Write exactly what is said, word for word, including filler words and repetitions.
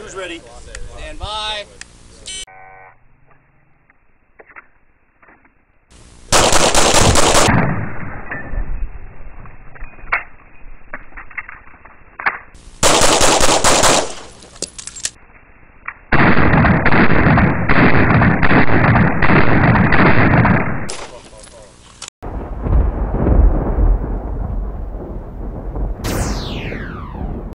Two's ready. Stand by.